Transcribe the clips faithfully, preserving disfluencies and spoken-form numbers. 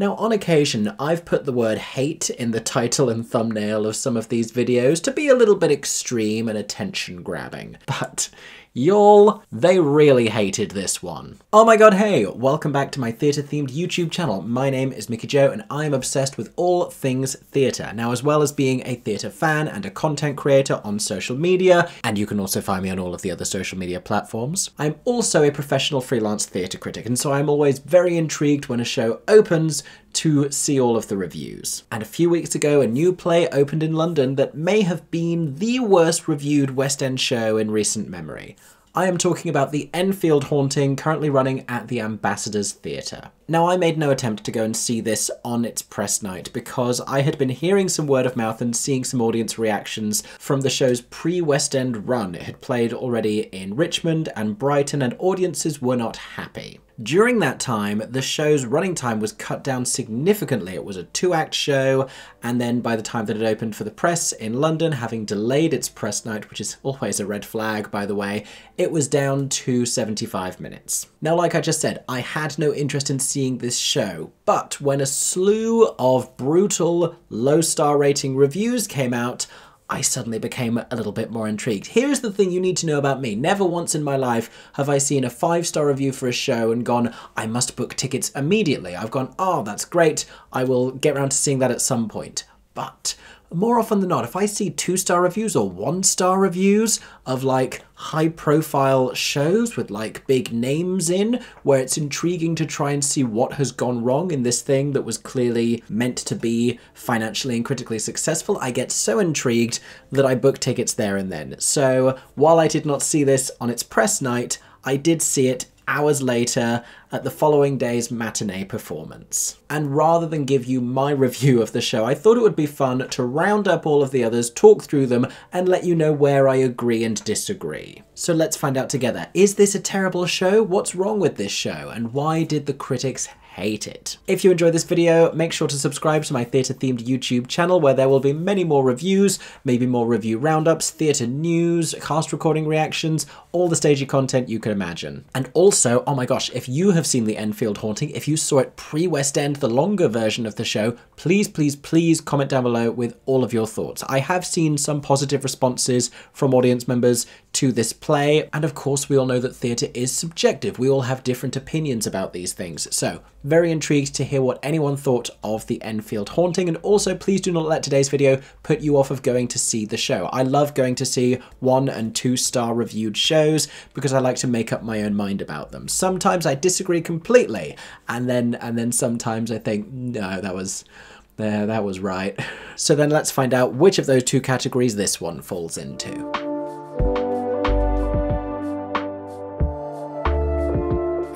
Now, on occasion, I've put the word hate in the title and thumbnail of some of these videos to be a little bit extreme and attention-grabbing, but y'all, they really hated this one. Oh my god, hey, welcome back to my theatre-themed YouTube channel. My name is Mickey Joe, and I'm obsessed with all things theatre. Now, as well as being a theatre fan and a content creator on social media, and you can also find me on all of the other social media platforms, I'm also a professional freelance theatre critic, and so I'm always very intrigued when a show opens to see all of the reviews. And a few weeks ago, a new play opened in London that may have been the worst reviewed West End show in recent memory. I am talking about The Enfield Haunting, currently running at the Ambassadors Theatre. Now, I made no attempt to go and see this on its press night because I had been hearing some word of mouth and seeing some audience reactions from the show's pre-West End run. It had played already in Richmond and Brighton, and audiences were not happy. During that time, the show's running time was cut down significantly. It was a two-act show, and then by the time that it opened for the press in London, having delayed its press night, which is always a red flag, by the way, it was down to seventy-five minutes. Now, like I just said, I had no interest in seeing this show, but when a slew of brutal, low-star rating reviews came out, I suddenly became a little bit more intrigued. Here's the thing you need to know about me. Never once in my life have I seen a five-star review for a show and gone, I must book tickets immediately. I've gone, oh, that's great. I will get around to seeing that at some point. But more often than not, if I see two-star reviews or one-star reviews of like high-profile shows with like big names in, where it's intriguing to try and see what has gone wrong in this thing that was clearly meant to be financially and critically successful, I get so intrigued that I book tickets there and then. So while I did not see this on its press night, I did see it hours later at the following day's matinee performance. And rather than give you my review of the show, I thought it would be fun to round up all of the others, talk through them, and let you know where I agree and disagree. So let's find out together. Is this a terrible show? What's wrong with this show? And why did the critics hate it? If you enjoyed this video, make sure to subscribe to my theatre-themed YouTube channel, where there will be many more reviews, maybe more review roundups, theatre news, cast recording reactions, all the stagey content you can imagine. And also, oh my gosh, if you have have seen The Enfield Haunting, if you saw it pre-West End, the longer version of the show, please, please, please comment down below with all of your thoughts. I have seen some positive responses from audience members to this play, and of course we all know that theatre is subjective. We all have different opinions about these things, so very intrigued to hear what anyone thought of The Enfield Haunting, and also please do not let today's video put you off of going to see the show. I love going to see one and two star reviewed shows because I like to make up my own mind about them. Sometimes I disagree completely, and then and then sometimes I think, no, that was there, uh, that was right. So then let's find out which of those two categories this one falls into.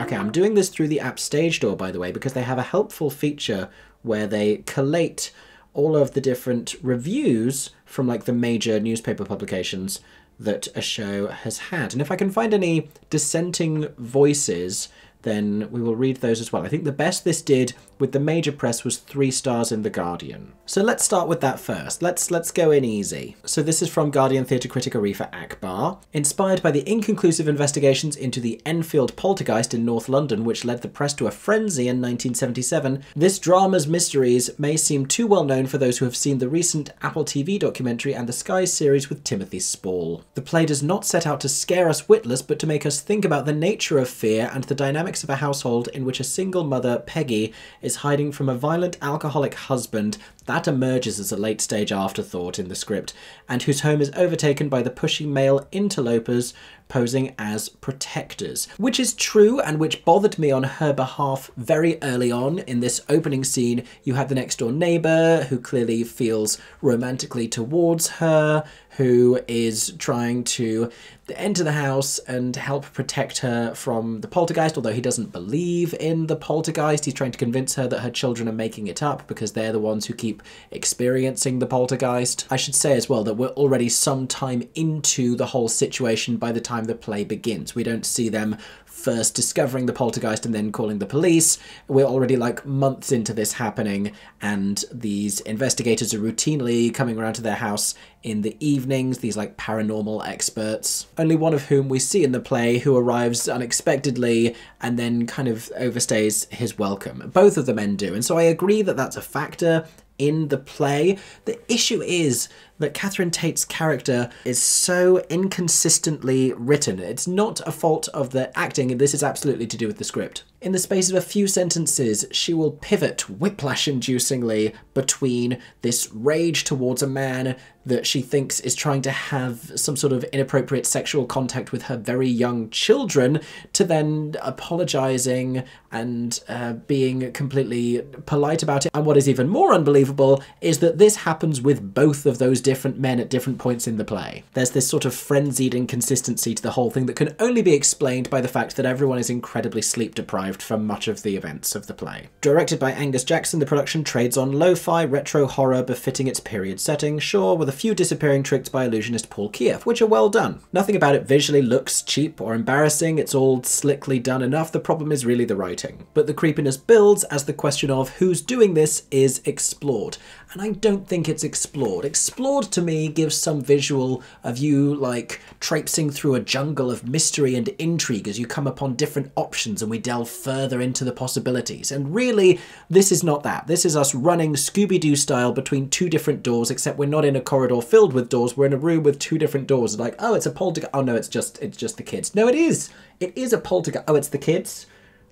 Okay, I'm doing this through the app Stage Door, by the way, because they have a helpful feature where they collate all of the different reviews from like the major newspaper publications that a show has had. And if I can find any dissenting voices, then we will read those as well. I think the best this did with the major press was three stars in The Guardian. So let's start with that first. Let's let's go in easy. So this is from Guardian theatre critic Arifa Akbar. Inspired by the inconclusive investigations into the Enfield poltergeist in North London, which led the press to a frenzy in nineteen seventy-seven, this drama's mysteries may seem too well known for those who have seen the recent Apple T V documentary and the Sky series with Timothy Spall. The play does not set out to scare us witless, but to make us think about the nature of fear and the dynamics of a household in which a single mother, Peggy, is hiding from a violent alcoholic husband that emerges as a late-stage afterthought in the script, and whose home is overtaken by the pushy male interlopers posing as protectors. Which is true, and which bothered me on her behalf very early on. In this opening scene, you have the next-door neighbour, who clearly feels romantically towards her, who is trying to enter the house and help protect her from the poltergeist, although he doesn't believe in the poltergeist. He's trying to convince her that her children are making it up because they're the ones who keep experiencing the poltergeist. I should say as well that we're already some time into the whole situation by the time time the play begins. We don't see them first discovering the poltergeist and then calling the police. We're already like months into this happening, and these investigators are routinely coming around to their house in the evenings, these like paranormal experts, only one of whom we see in the play, who arrives unexpectedly and then kind of overstays his welcome. Both of the men do, and so I agree that that's a factor in the play. The issue is that Catherine Tate's character is so inconsistently written. It's not a fault of the acting, and this is absolutely to do with the script. In the space of a few sentences, she will pivot whiplash-inducingly between this rage towards a man that she thinks is trying to have some sort of inappropriate sexual contact with her very young children, to then apologising and uh, being completely polite about it. And what is even more unbelievable is that this happens with both of those different men at different points in the play. There's this sort of frenzied inconsistency to the whole thing that can only be explained by the fact that everyone is incredibly sleep-deprived from much of the events of the play. Directed by Angus Jackson, the production trades on lo-fi, retro horror befitting its period setting, sure, with a few disappearing tricks by illusionist Paul Kieff, which are well done. Nothing about it visually looks cheap or embarrassing, it's all slickly done enough, the problem is really the writing. But the creepiness builds as the question of who's doing this is explored. And I don't think it's explored. Explored to me gives some visual of you like traipsing through a jungle of mystery and intrigue as you come upon different options and we delve further into the possibilities. And really, this is not that. This is us running Scooby-Doo style between two different doors, except we're not in a corridor filled with doors, we're in a room with two different doors. Like, oh, it's a poltergeist. Oh no, it's just, it's just the kids. No, it is. It is a poltergeist. Oh, it's the kids?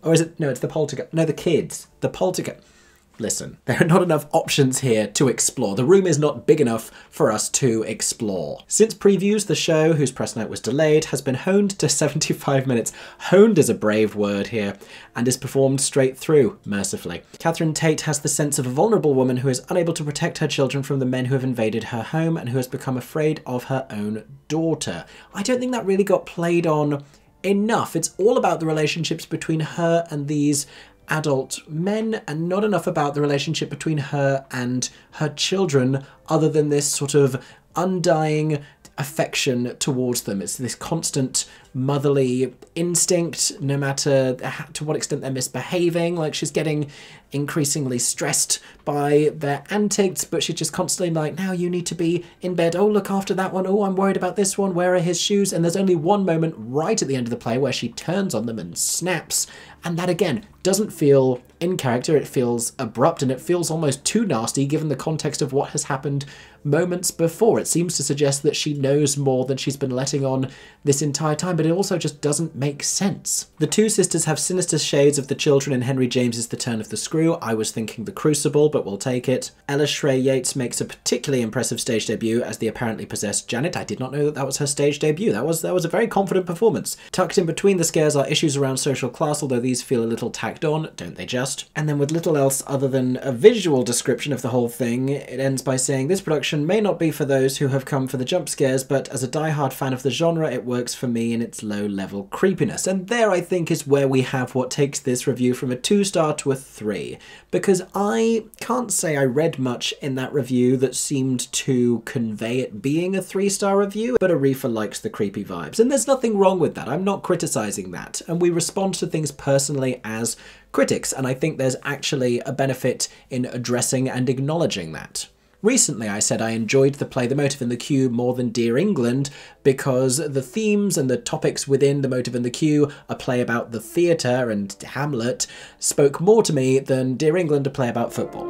Or is it, no, it's the poltergeist. No, the kids. The poltergeist. Listen, there are not enough options here to explore. The room is not big enough for us to explore. Since previews, the show, whose press night was delayed, has been honed to seventy-five minutes. Honed is a brave word here, and is performed straight through, mercifully. Catherine Tate has the sense of a vulnerable woman who is unable to protect her children from the men who have invaded her home and who has become afraid of her own daughter. I don't think that really got played on enough. It's all about the relationships between her and these adult men, and not enough about the relationship between her and her children, other than this sort of undying affection towards them. It's this constant motherly instinct, no matter to what extent they're misbehaving. Like, she's getting increasingly stressed by their antics, but she's just constantly like, now you need to be in bed. Oh, look after that one. Oh, I'm worried about this one. Where are his shoes? And there's only one moment right at the end of the play where she turns on them and snaps. And that, again, doesn't feel in character. It feels abrupt, and it feels almost too nasty given the context of what has happened moments before. It seems to suggest that she knows more than she's been letting on this entire time, but it also just doesn't make sense. The two sisters have sinister shades of the children in Henry James's The Turn of the Screw. I was thinking The Crucible, but we'll take it. Ella Shrey Yates makes a particularly impressive stage debut as the apparently possessed Janet. I did not know that that was her stage debut. That was, that was a very confident performance. Tucked in between the scares are issues around social class, although these feel a little tacked on, don't they just? And then with little else other than a visual description of the whole thing, it ends by saying, this production may not be for those who have come for the jump scares, but as a die-hard fan of the genre, it works for me in its low-level creepiness. And there, I think, is where we have what takes this review from a two-star to a three, because I can't say I read much in that review that seemed to convey it being a three-star review, but Arifa likes the creepy vibes. And there's nothing wrong with that. I'm not criticising that. And we respond to things personally as critics, and I think there's actually a benefit in addressing and acknowledging that. Recently, I said I enjoyed the play The Motive and the Cue more than Dear England because the themes and the topics within The Motive and the Cue, a play about the theatre and Hamlet, spoke more to me than Dear England, a play about football.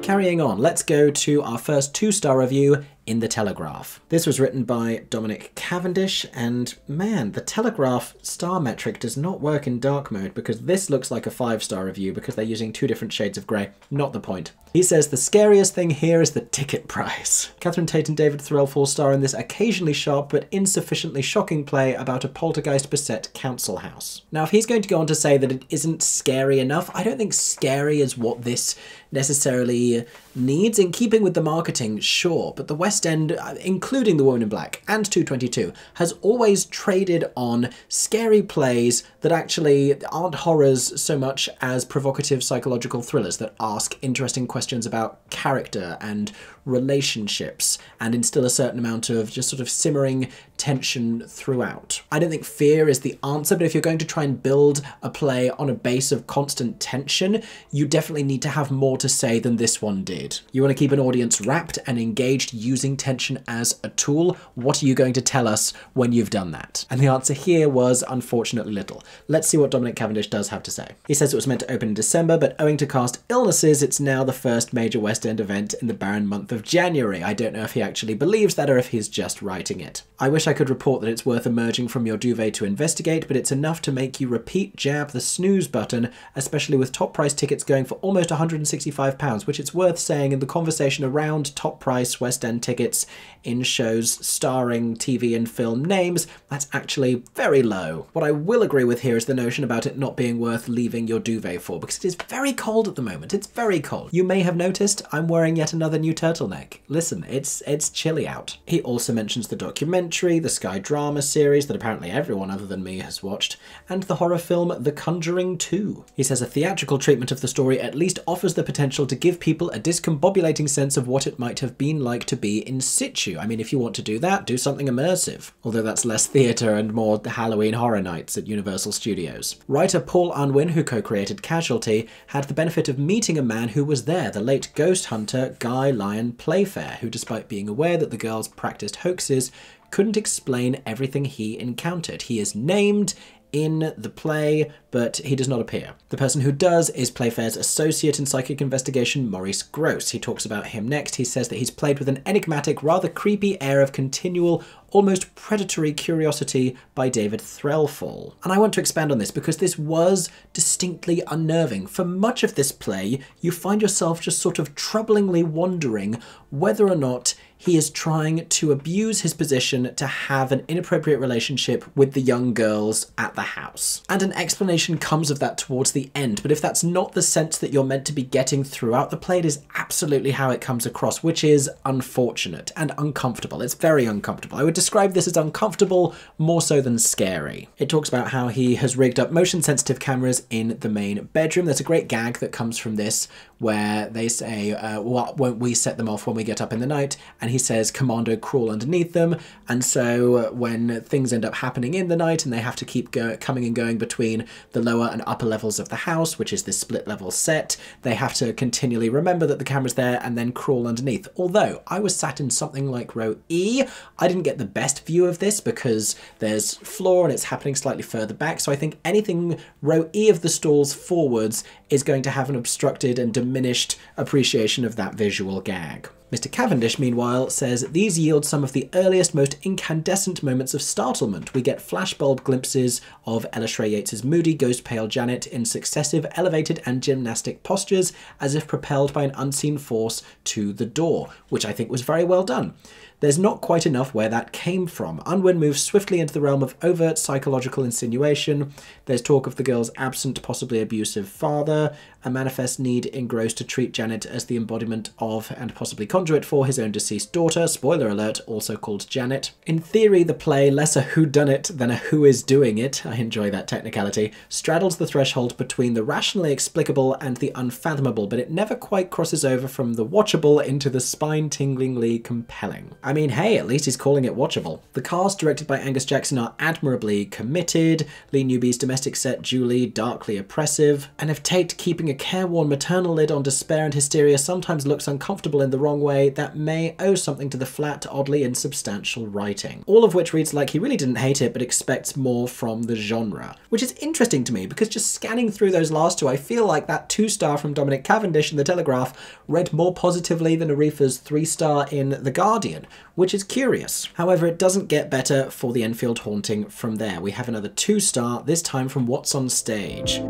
Carrying on, let's go to our first two-star review in The Telegraph. This was written by Dominic Cavendish, and man, The Telegraph star metric does not work in dark mode because this looks like a five-star review because they're using two different shades of grey. Not the point. He says, the scariest thing here is the ticket price. Catherine Tate and David Threlfall star in this occasionally sharp but insufficiently shocking play about a poltergeist-beset council house. Now, if he's going to go on to say that it isn't scary enough, I don't think scary is what this necessarily needs. In keeping with the marketing, sure, but the West End, including The Woman in Black and two twenty-two, has always traded on scary plays that actually aren't horrors so much as provocative psychological thrillers that ask interesting questions about character and relationships and instill a certain amount of just sort of simmering tension throughout. I don't think fear is the answer, but if you're going to try and build a play on a base of constant tension, you definitely need to have more to say than this one did. You want to keep an audience wrapped and engaged using tension as a tool. What are you going to tell us when you've done that? And the answer here was unfortunately little. Let's see what Dominic Cavendish does have to say. He says it was meant to open in December, but owing to cast illnesses, it's now the first major West End event in the barren month of January. I don't know if he actually believes that or if he's just writing it. I wish I could report that it's worth emerging from your duvet to investigate, but it's enough to make you repeat jab the snooze button, especially with top price tickets going for almost one hundred and sixty-five pounds, which it's worth saying in the conversation around top price West End tickets in shows starring T V and film names, that's actually very low. What I will agree with here is the notion about it not being worth leaving your duvet for, because it is very cold at the moment. It's very cold. You may have noticed I'm wearing yet another new turtleneck. Listen, it's, it's chilly out. He also mentions the documentary, the Sky drama series that apparently everyone other than me has watched, and the horror film The Conjuring two. He says a theatrical treatment of the story at least offers the potential to give people a discombobulating sense of what it might have been like to be in situ. I mean, if you want to do that, do something immersive. Although that's less theatre and more Halloween Horror Nights at Universal Studios. Writer Paul Unwin, who co-created Casualty, had the benefit of meeting a man who was there, the late ghost hunter Guy Lyon Playfair, who despite being aware that the girls practiced hoaxes, couldn't explain everything he encountered. He is named in the play, but he does not appear. The person who does is Playfair's associate in psychic investigation, Maurice Gross. He talks about him next. He says that he's played with an enigmatic, rather creepy air of continual, almost predatory curiosity by David Threlfall. And I want to expand on this because this was distinctly unnerving. For much of this play, you find yourself just sort of troublingly wondering whether or not he is trying to abuse his position to have an inappropriate relationship with the young girls at the house. And an explanation comes of that towards the end, but if that's not the sense that you're meant to be getting throughout the play, it is absolutely how it comes across, which is unfortunate and uncomfortable. It's very uncomfortable. I would describe this as uncomfortable more so than scary. It talks about how he has rigged up motion-sensitive cameras in the main bedroom. There's a great gag that comes from this where they say, uh, what, won't we set them off when we get up in the night? And he says, commando, crawl underneath them. And so uh, when things end up happening in the night and they have to keep go coming and going between the lower and upper levels of the house, which is this split level set, they have to continually remember that the camera's there and then crawl underneath. Although I was sat in something like row E, I didn't get the best view of this because there's floor and it's happening slightly further back. So I think anything row E of the stalls forwards is going to have an obstructed and diminished appreciation of that visual gag. Mister Cavendish, meanwhile, says these yield some of the earliest, most incandescent moments of startlement. We get flashbulb glimpses of Ella Shrey Yates' moody, ghost-pale Janet in successive elevated and gymnastic postures as if propelled by an unseen force to the door, which I think was very well done. There's not quite enough where that came from. Unwin moves swiftly into the realm of overt psychological insinuation. There's talk of the girl's absent, possibly abusive father, a manifest need in Gross to treat Janet as the embodiment of and possibly conduit for his own deceased daughter, spoiler alert, also called Janet. In theory, the play, less a whodunit than a who is doing it, I enjoy that technicality, straddles the threshold between the rationally explicable and the unfathomable, but it never quite crosses over from the watchable into the spine-tinglingly compelling. I mean, hey, at least he's calling it watchable. The cast, directed by Angus Jackson, are admirably committed, Lee Newby's domestic set Julie darkly oppressive, and if Tate keeping a careworn maternal lid on despair and hysteria sometimes looks uncomfortable in the wrong way, that may owe something to the flat, oddly insubstantial writing. All of which reads like he really didn't hate it, but expects more from the genre. Which is interesting to me, because just scanning through those last two, I feel like that two-star from Dominic Cavendish in The Telegraph read more positively than Arifa's three-star in The Guardian, which is curious. However, it doesn't get better for The Enfield Haunting from there. We have another two-star, this time from What's On Stage.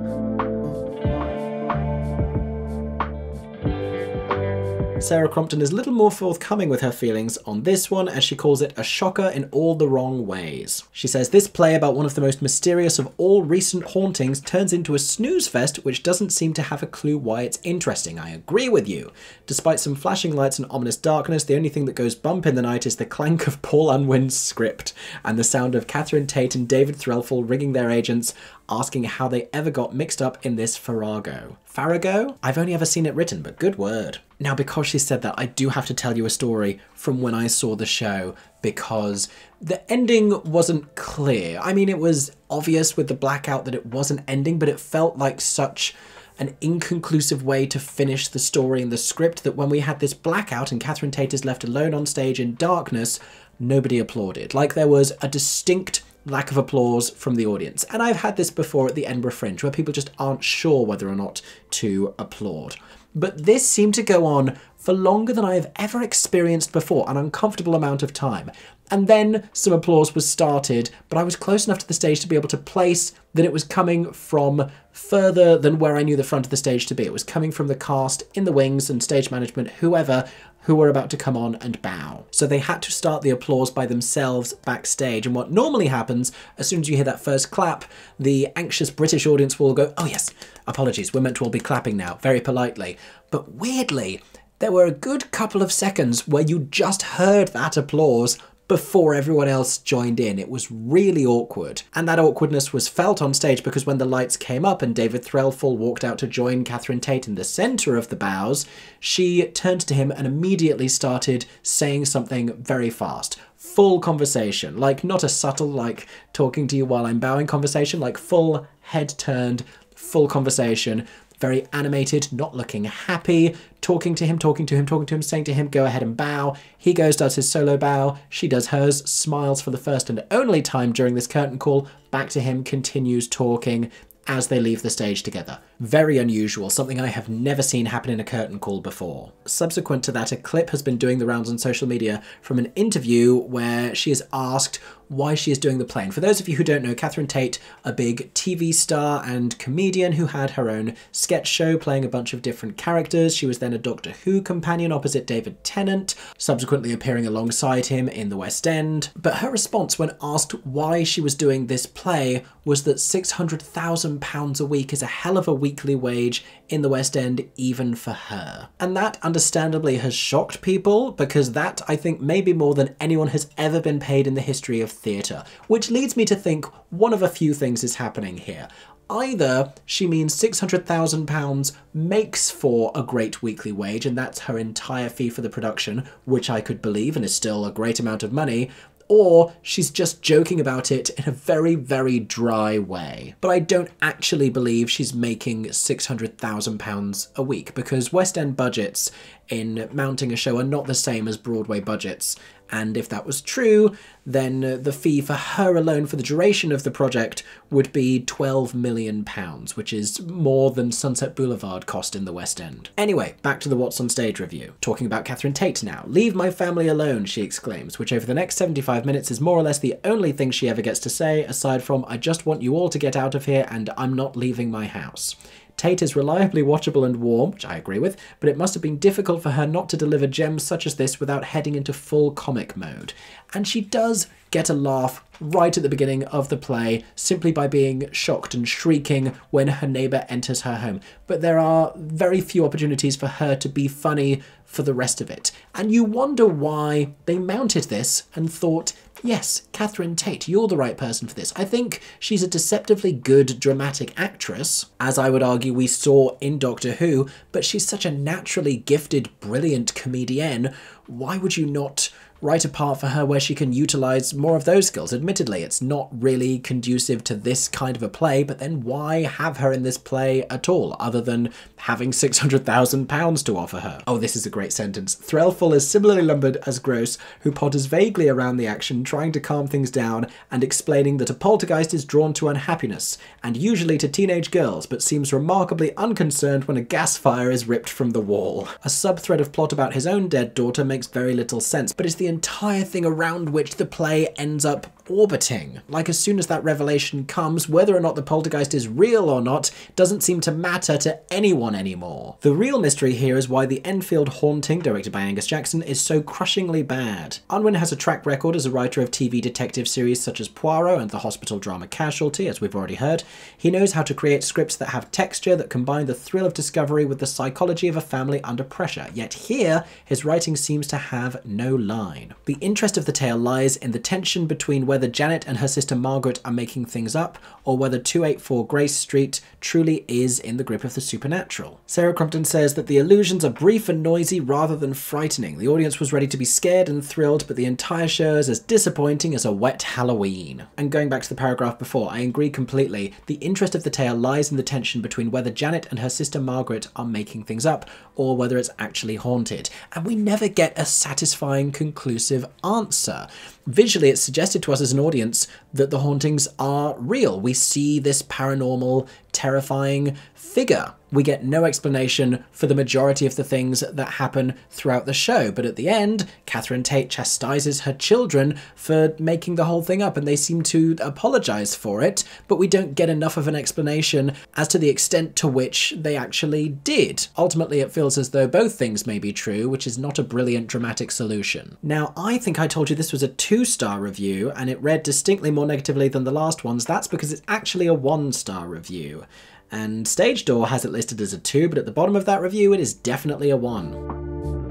Sarah Crompton is a little more forthcoming with her feelings on this one, as she calls it a shocker in all the wrong ways. She says, this play about one of the most mysterious of all recent hauntings turns into a snooze fest which doesn't seem to have a clue why it's interesting. I agree with you. Despite some flashing lights and ominous darkness, the only thing that goes bump in the night is the clank of Paul Unwin's script and the sound of Catherine Tate and David Threlfall ringing their agents asking how they ever got mixed up in this farrago. Farrago? I've only ever seen it written, but good word. Now, because she said that, I do have to tell you a story from when I saw the show, because the ending wasn't clear. I mean, it was obvious with the blackout that it wasn't ending, but it felt like such an inconclusive way to finish the story in the script that when we had this blackout and Catherine Tate is left alone on stage in darkness, nobody applauded. Like, there was a distinct lack of applause from the audience. And I've had this before at the Edinburgh Fringe, where people just aren't sure whether or not to applaud. But this seemed to go on for longer than I have ever experienced before, an uncomfortable amount of time. And then some applause was started, but I was close enough to the stage to be able to place that it was coming from further than where I knew the front of the stage to be. It was coming from the cast in the wings and stage management, whoever, who were about to come on and bow. So they had to start the applause by themselves backstage. And what normally happens, as soon as you hear that first clap, the anxious British audience will go, "Oh yes, apologies, we're meant to all be clapping now," very politely. But weirdly, there were a good couple of seconds where you just heard that applause before everyone else joined in. It was really awkward. And that awkwardness was felt on stage because when the lights came up and David Threlfall walked out to join Catherine Tate in the centre of the bows, she turned to him and immediately started saying something very fast. Full conversation, like not a subtle, like talking to you while I'm bowing conversation, like full head turned, full conversation. Very animated, not looking happy, talking to him, talking to him, talking to him, saying to him, "Go ahead and bow." He goes, does his solo bow. She does hers, smiles for the first and only time during this curtain call, back to him, continues talking as they leave the stage together. Very unusual, something I have never seen happen in a curtain call before. Subsequent to that, a clip has been doing the rounds on social media from an interview where she is asked why she is doing the play. And for those of you who don't know, Catherine Tate, a big T V star and comedian who had her own sketch show playing a bunch of different characters. She was then a Doctor Who companion opposite David Tennant, subsequently appearing alongside him in the West End. But her response when asked why she was doing this play was that six hundred thousand pounds a week is a hell of a weekly wage in the West End, even for her. And that understandably has shocked people, because that, I think, may be more than anyone has ever been paid in the history of theatre, which leads me to think one of a few things is happening here. Either she means six hundred thousand pounds makes for a great weekly wage, and that's her entire fee for the production, which I could believe and is still a great amount of money, or she's just joking about it in a very, very dry way. But I don't actually believe she's making six hundred thousand pounds a week, because West End budgets in mounting a show are not the same as Broadway budgets. And if that was true, then the fee for her alone for the duration of the project would be twelve million pounds, which is more than Sunset Boulevard cost in the West End. Anyway, back to the What's on Stage review. Talking about Catherine Tate now. "Leave my family alone," she exclaims, which over the next seventy-five minutes is more or less the only thing she ever gets to say, aside from, "I just want you all to get out of here and I'm not leaving my house." Tate is reliably watchable and warm, which I agree with, but it must have been difficult for her not to deliver gems such as this without heading into full comic mode. And she does get a laugh right at the beginning of the play, simply by being shocked and shrieking when her neighbour enters her home. But there are very few opportunities for her to be funny for the rest of it. And you wonder why they mounted this and thought, yes, Catherine Tate, you're the right person for this. I think she's a deceptively good dramatic actress, as I would argue we saw in Doctor Who, but she's such a naturally gifted, brilliant comedienne. Why would you not write a part for her where she can utilise more of those skills? Admittedly, it's not really conducive to this kind of a play, but then why have her in this play at all, other than having six hundred thousand pounds to offer her? Oh, this is a great sentence. "Threlfall is similarly lumbered as Gross, who potters vaguely around the action, trying to calm things down and explaining that a poltergeist is drawn to unhappiness, and usually to teenage girls, but seems remarkably unconcerned when a gas fire is ripped from the wall. A sub-thread of plot about his own dead daughter makes very little sense, but is the entire thing around which the play ends up orbiting. Like, as soon as that revelation comes, whether or not the poltergeist is real or not doesn't seem to matter to anyone anymore. The real mystery here is why The Enfield Haunting, directed by Angus Jackson, is so crushingly bad. Unwin has a track record as a writer of T V detective series such as Poirot and the hospital drama Casualty, as we've already heard. He knows how to create scripts that have texture, that combine the thrill of discovery with the psychology of a family under pressure, yet here his writing seems to have no line. The interest of the tale lies in the tension between whether whether Janet and her sister Margaret are making things up, or whether two eighty-four Grace Street truly is in the grip of the supernatural. Sarah Crompton says that the illusions are brief and noisy rather than frightening. The audience was ready to be scared and thrilled, but the entire show is as disappointing as a wet Halloween. And going back to the paragraph before, I agree completely. The interest of the tale lies in the tension between whether Janet and her sister Margaret are making things up, or whether it's actually haunted. And we never get a satisfying, conclusive answer. Visually, it's suggested to us as an audience that the hauntings are real. We see this paranormal, terrifying figure. We get no explanation for the majority of the things that happen throughout the show, but at the end, Catherine Tate chastises her children for making the whole thing up, and they seem to apologise for it, but we don't get enough of an explanation as to the extent to which they actually did. Ultimately, it feels as though both things may be true, which is not a brilliant dramatic solution. Now, I think I told you this was a two-star review, and it read distinctly more negatively than the last ones. That's because it's actually a one-star review. And Stage Door has it listed as a two, but at the bottom of that review, it is definitely a one.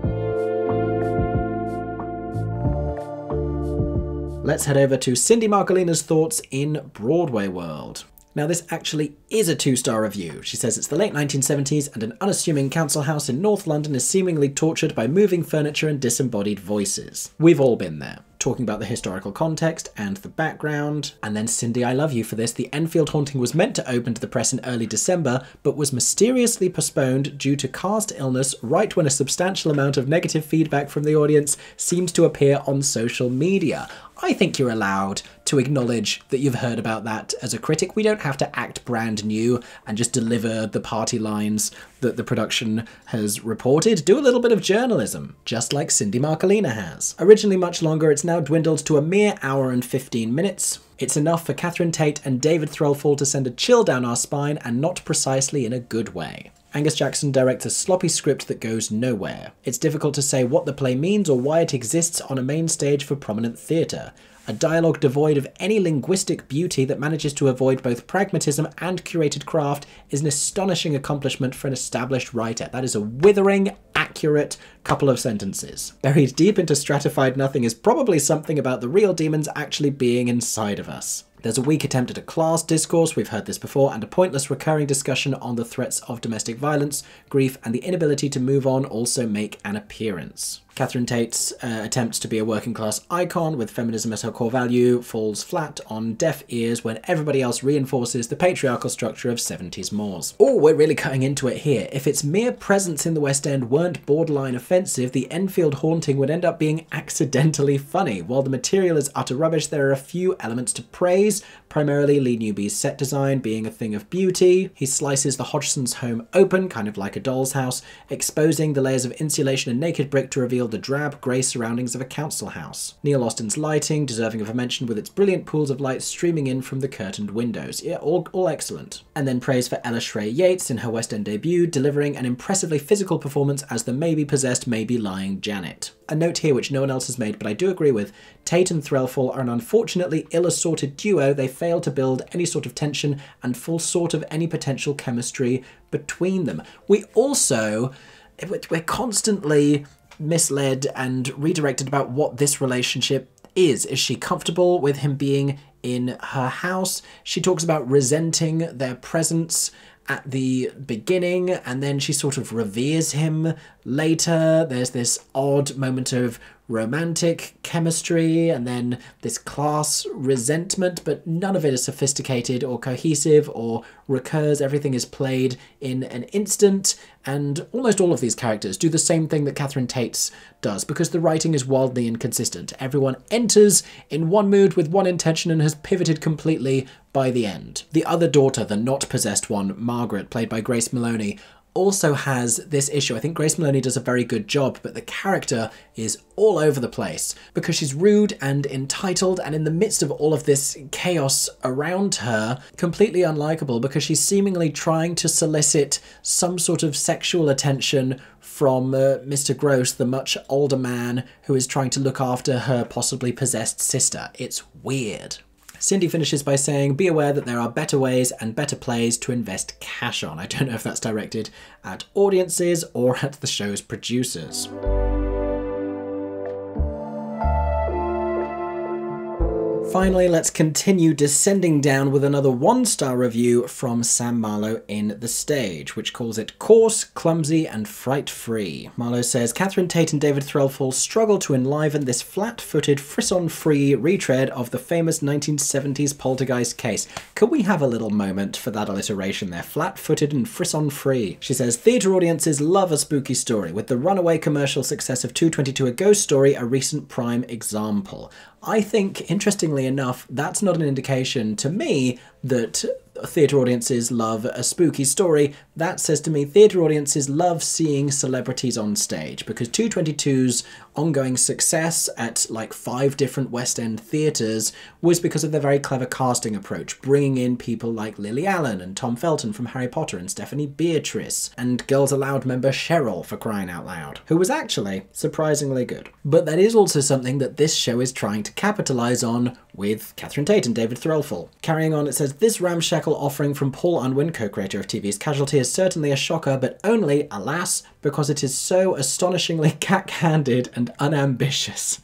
Let's head over to Cindy Marcolina's thoughts in Broadway World. Now, this actually is a two-star review. She says it's the late nineteen seventies and an unassuming council house in North London is seemingly tortured by moving furniture and disembodied voices. We've all been there. Talking about the historical context and the background. And then Cindy, I love you for this. The Enfield Haunting was meant to open to the press in early December, but was mysteriously postponed due to cast illness right when a substantial amount of negative feedback from the audience seems to appear on social media. I think you're allowed to acknowledge that you've heard about that as a critic. We don't have to act brand new and just deliver the party lines that the production has reported. Do a little bit of journalism, just like Cindy Marcolina has. Originally much longer, it's now dwindled to a mere hour and fifteen minutes. It's enough for Catherine Tate and David Threlfall to send a chill down our spine, and not precisely in a good way. Angus Jackson directs a sloppy script that goes nowhere. It's difficult to say what the play means or why it exists on a main stage for prominent theatre. A dialogue devoid of any linguistic beauty that manages to avoid both pragmatism and curated craft is an astonishing accomplishment for an established writer. That is a withering, accurate couple of sentences. Buried deep into stratified nothing is probably something about the real demons actually being inside of us. There's a weak attempt at a class discourse, we've heard this before, and a pointless recurring discussion on the threats of domestic violence, grief, and the inability to move on also make an appearance. Catherine Tate's uh, attempts to be a working class icon with feminism as her core value falls flat on deaf ears when everybody else reinforces the patriarchal structure of seventies mores. Oh, we're really cutting into it here. If its mere presence in the West End weren't borderline offensive, the Enfield Haunting would end up being accidentally funny. While the material is utter rubbish, there are a few elements to praise, primarily Lee Newby's set design being a thing of beauty. He slices the Hodgson's home open, kind of like a doll's house, exposing the layers of insulation and naked brick to reveal the drab grey surroundings of a council house. Neil Austen's lighting, deserving of a mention with its brilliant pools of light streaming in from the curtained windows. Yeah, all, all excellent. And then praise for Ella Shrey Yates in her West End debut, delivering an impressively physical performance as the maybe-possessed, maybe-lying Janet. A note here which no one else has made, but I do agree with. Tate and Threlfall are an unfortunately ill-assorted duo. They fail to build any sort of tension and fall short of any potential chemistry between them. We also, we're constantly misled and redirected about what this relationship is. Is she comfortable with him being in her house? She talks about resenting their presence at the beginning, and then she sort of reveres him later. There's this odd moment of romantic chemistry, and then this class resentment, but none of it is sophisticated or cohesive or recurs. Everything is played in an instant, and almost all of these characters do the same thing that Catherine Tate's does, because the writing is wildly inconsistent. Everyone enters in one mood with one intention and has pivoted completely by the end. The other daughter, the not-possessed one, Margaret, played by Grace Maloney, also has this issue. I think Grace Maloney does a very good job, but the character is all over the place because she's rude and entitled, and in the midst of all of this chaos around her, completely unlikable because she's seemingly trying to solicit some sort of sexual attention from uh, Mister Gross, the much older man who is trying to look after her possibly possessed sister. It's weird. Cindy finishes by saying, be aware that there are better ways and better plays to invest cash on. I don't know if that's directed at audiences or at the show's producers. Finally, let's continue descending down with another one-star review from Sam Marlowe in The Stage, which calls it coarse, clumsy and fright-free. Marlowe says, Catherine Tate and David Threlfall struggle to enliven this flat-footed, frisson-free retread of the famous nineteen seventies poltergeist case. Could we have a little moment for that alliteration there? Flat-footed and frisson-free. She says, theatre audiences love a spooky story, with the runaway commercial success of two twenty-two A Ghost Story a recent prime example. I think, interestingly enough, that's not an indication to me that theatre audiences love a spooky story. That says to me theatre audiences love seeing celebrities on stage, because two twenty-two's ongoing success at like five different West End theatres was because of their very clever casting approach, bringing in people like Lily Allen and Tom Felton from Harry Potter and Stephanie Beatrice and Girls Aloud member Cheryl, for crying out loud, who was actually surprisingly good. But that is also something that this show is trying to capitalise on with Catherine Tate and David Threlfall. Carrying on, it says, this ramshackle offering from Paul Unwin, co-creator of T V's Casualty, is certainly a shocker, but only, alas, because it is so astonishingly cack-handed and unambitious.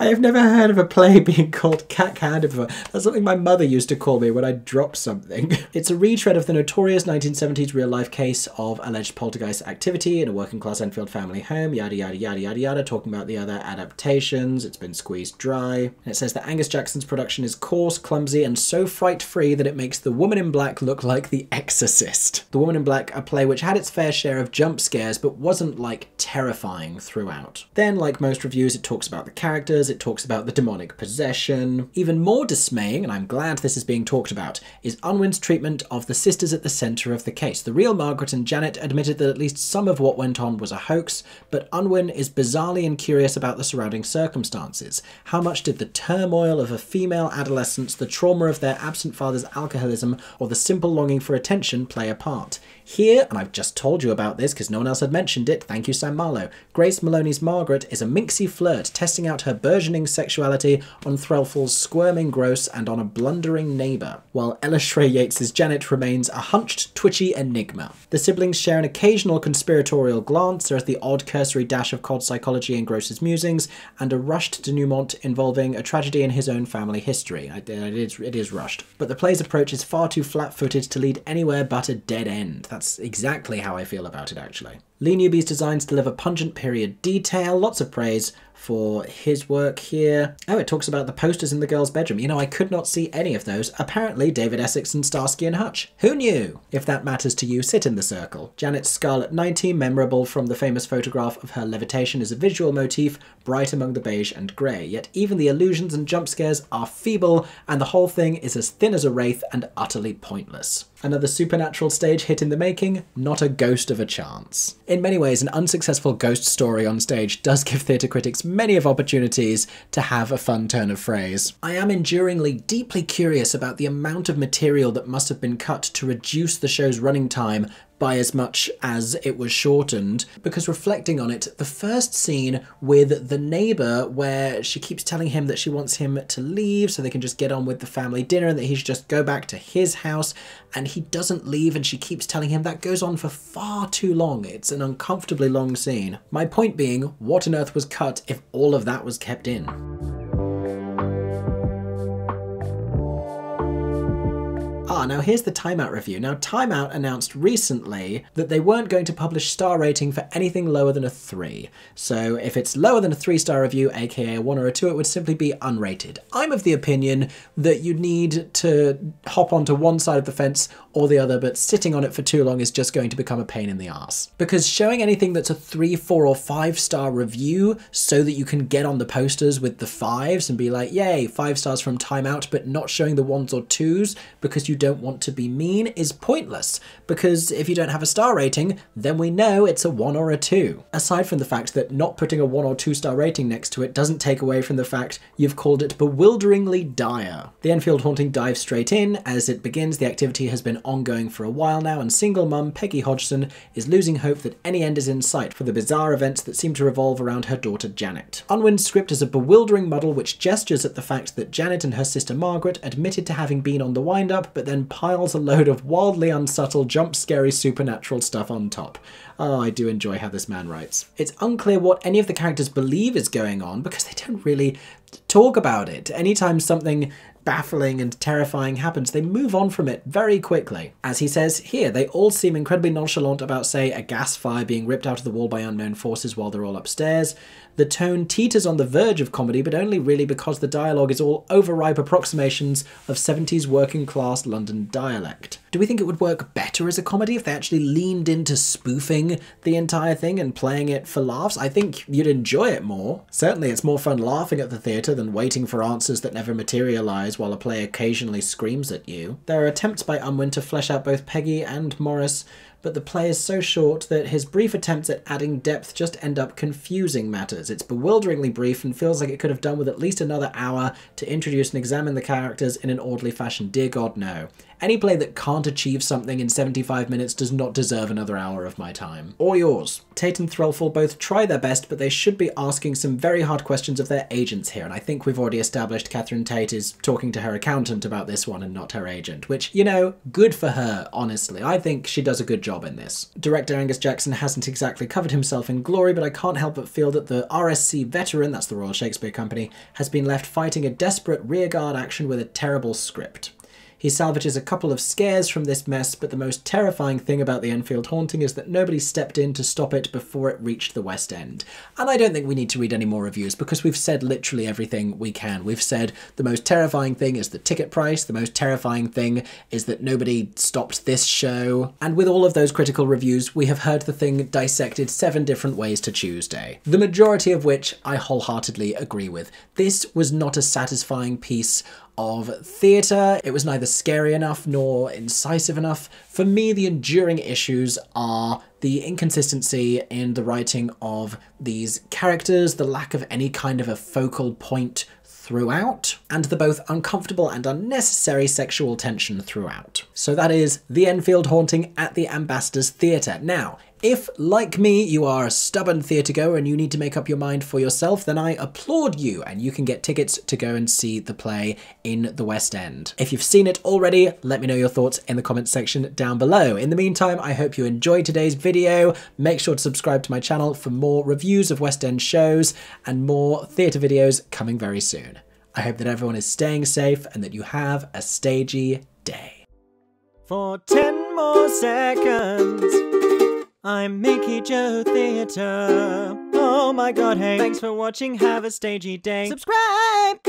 I have never heard of a play being called cack-handed before. That's something my mother used to call me when I dropped something. It's a retread of the notorious nineteen seventies real-life case of alleged poltergeist activity in a working-class Enfield family home, yada yada yada yada yada, talking about the other adaptations. It's been squeezed dry. And it says that Angus Jackson's production is coarse, clumsy, and so fright-free that it makes The Woman in Black look like The Exorcist. The Woman in Black, a play which had its fair share of jump scares, but wasn't, like, terrifying throughout. Then, like most reviews, it talks about the characters, it talks about the demonic possession. Even more dismaying, and I'm glad this is being talked about, is Unwin's treatment of the sisters at the centre of the case. The real Margaret and Janet admitted that at least some of what went on was a hoax, but Unwin is bizarrely incurious about the surrounding circumstances. How much did the turmoil of a female adolescence, the trauma of their absent father's alcoholism, or the simple longing for attention play a part? Here, and I've just told you about this because no one else had mentioned it, thank you Sam Marlowe, Grace Maloney's Margaret is a minxy flirt, testing out her burgeoning sexuality on Threlfall's squirming Gross and on a blundering neighbour, while Ella Shrey Yates' Janet remains a hunched, twitchy enigma. The siblings share an occasional conspiratorial glance, there's the odd cursory dash of Cod psychology in Gross's musings, and a rushed denouement involving a tragedy in his own family history. It is, it is rushed. But the play's approach is far too flat-footed to lead anywhere but a dead end. That's exactly how I feel about it, actually. Lee Newby's designs deliver pungent period detail, lots of praise for his work here. Oh, it talks about the posters in the girl's bedroom. You know, I could not see any of those. Apparently David Essex and Starsky and Hutch. Who knew? If that matters to you, sit in the circle. Janet's Scarlet ninety, memorable from the famous photograph of her levitation, is a visual motif, bright among the beige and grey. Yet even the illusions and jump scares are feeble, and the whole thing is as thin as a wraith and utterly pointless. Another supernatural stage hit in the making, not a ghost of a chance. In many ways, an unsuccessful ghost story on stage does give theatre critics many of opportunities to have a fun turn of phrase. I am enduringly deeply curious about the amount of material that must have been cut to reduce the show's running time by as much as it was shortened, because reflecting on it, the first scene with the neighbour where she keeps telling him that she wants him to leave so they can just get on with the family dinner and that he should just go back to his house, and he doesn't leave and she keeps telling him, that goes on for far too long. It's an uncomfortably long scene. My point being, what on earth was cut if all of that was kept in? Ah, now here's the TimeOut review. Now, TimeOut announced recently that they weren't going to publish star rating for anything lower than a three. So if it's lower than a three-star review, aka a one or a two, it would simply be unrated. I'm of the opinion that you need to hop onto one side of the fence or the other, but sitting on it for too long is just going to become a pain in the ass. Because showing anything that's a three, four, or five-star review so that you can get on the posters with the fives and be like, yay, five stars from TimeOut, but not showing the ones or twos because you you don't want to be mean is pointless, because if you don't have a star rating, then we know it's a one or a two. Aside from the fact that not putting a one or two star rating next to it doesn't take away from the fact you've called it bewilderingly dire. The Enfield Haunting dives straight in. As it begins, the activity has been ongoing for a while now, and single mum Peggy Hodgson is losing hope that any end is in sight for the bizarre events that seem to revolve around her daughter Janet. Unwin's script is a bewildering muddle which gestures at the fact that Janet and her sister Margaret admitted to having been on the wind-up, but then then piles a load of wildly unsubtle, jump-scary supernatural stuff on top. Oh, I do enjoy how this man writes. It's unclear what any of the characters believe is going on because they don't really talk about it. Anytime something baffling and terrifying happens, they move on from it very quickly. As he says here, they all seem incredibly nonchalant about, say, a gas fire being ripped out of the wall by unknown forces while they're all upstairs. The tone teeters on the verge of comedy, but only really because the dialogue is all overripe approximations of seventies working-class London dialect. Do we think it would work better as a comedy if they actually leaned into spoofing the entire thing and playing it for laughs? I think you'd enjoy it more. Certainly it's more fun laughing at the theatre than waiting for answers that never materialise while a play occasionally screams at you. There are attempts by Unwin to flesh out both Peggy and Maurice, but the play is so short that his brief attempts at adding depth just end up confusing matters. It's bewilderingly brief and feels like it could have done with at least another hour to introduce and examine the characters in an orderly fashion. Dear God, no. Any play that can't achieve something in seventy-five minutes does not deserve another hour of my time. Or yours. Tate and Threlfall both try their best, but they should be asking some very hard questions of their agents here, and I think we've already established Catherine Tate is talking to her accountant about this one and not her agent, which, you know, good for her, honestly. I think she does a good job in this. Director Angus Jackson hasn't exactly covered himself in glory, but I can't help but feel that the R S C veteran, that's the Royal Shakespeare Company, has been left fighting a desperate rearguard action with a terrible script. He salvages a couple of scares from this mess, but the most terrifying thing about the Enfield Haunting is that nobody stepped in to stop it before it reached the West End. And I don't think we need to read any more reviews because we've said literally everything we can. We've said the most terrifying thing is the ticket price, the most terrifying thing is that nobody stopped this show. And with all of those critical reviews, we have heard the thing dissected seven different ways to Tuesday, the majority of which I wholeheartedly agree with. This was not a satisfying piece of theatre. It was neither scary enough nor incisive enough. For me, the enduring issues are the inconsistency in the writing of these characters, the lack of any kind of a focal point throughout, and the both uncomfortable and unnecessary sexual tension throughout. So that is The Enfield Haunting at the Ambassadors Theatre. Now, if, like me, you are a stubborn theatregoer and you need to make up your mind for yourself, then I applaud you, and you can get tickets to go and see the play in the West End. If you've seen it already, let me know your thoughts in the comments section down below. In the meantime, I hope you enjoyed today's video. Make sure to subscribe to my channel for more reviews of West End shows and more theatre videos coming very soon. I hope that everyone is staying safe and that you have a stagey day. For ten more seconds... I'm Mickey Joe Theatre. Oh my god, hey. Thanks for watching. Have a stagey day. Subscribe!